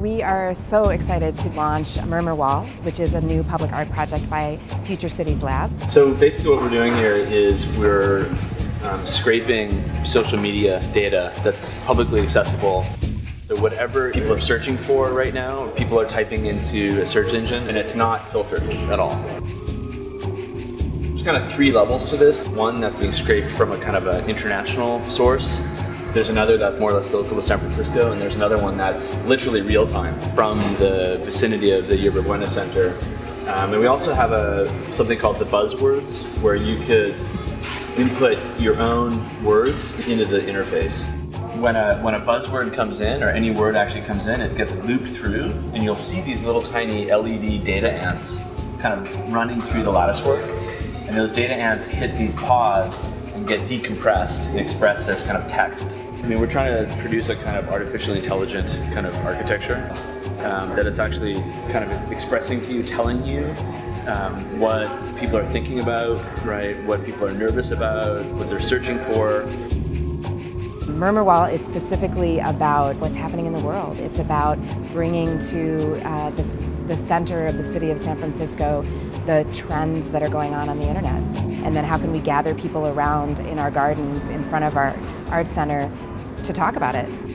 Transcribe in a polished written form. We are so excited to launch Murmur Wall, which is a new public art project by Future Cities Lab. So basically what we're doing here is we're scraping social media data that's publicly accessible. So whatever people are searching for right now, people are typing into a search engine and it's not filtered at all. There's kind of three levels to this. One that's being scraped from a kind of an international source. There's another that's more or less local to San Francisco, and there's another one that's literally real time from the vicinity of the Yerba Buena Center. And we also have something called the buzzwords, where you could input your own words into the interface. When a buzzword comes in, or any word actually comes in, it gets looped through, and you'll see these little tiny LED data ants kind of running through the lattice work. And those data ants hit these pods and get decompressed and expressed as kind of text. I mean, we're trying to produce a kind of artificially intelligent kind of architecture that it's actually kind of expressing to you, telling you what people are thinking about, right? What people are nervous about, what they're searching for. Murmur Wall is specifically about what's happening in the world. It's about bringing to the center of the city of San Francisco the trends that are going on the internet. And then how can we gather people around in our gardens in front of our art center to talk about it?